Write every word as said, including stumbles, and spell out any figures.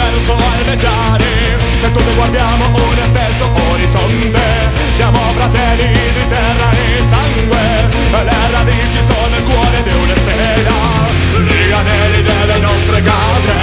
universo elementare, se tutti guardiamo un stesso orizzonte, siamo fratelli di terra e di sangue, e le radici sono il cuore di una stella, gli anelli delle nostre catre.